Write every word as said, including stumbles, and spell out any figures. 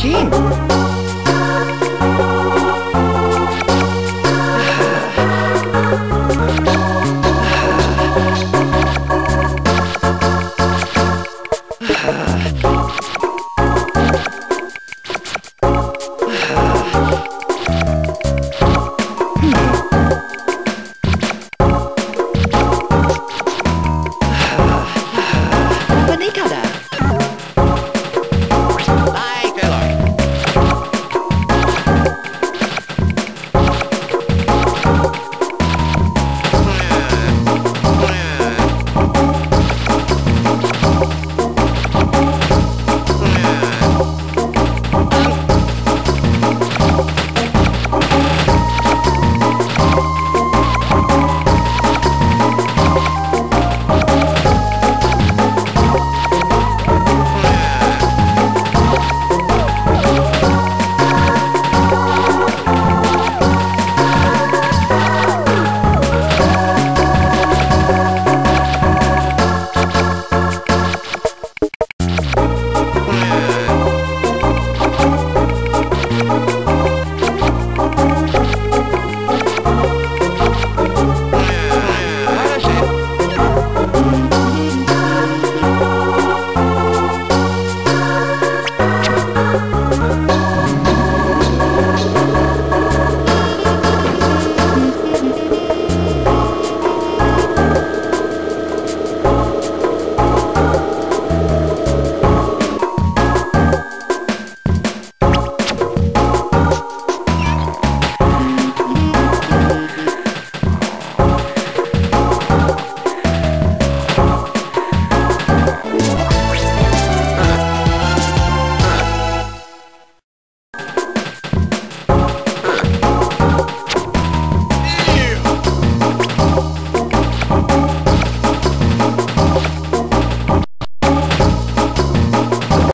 Jean!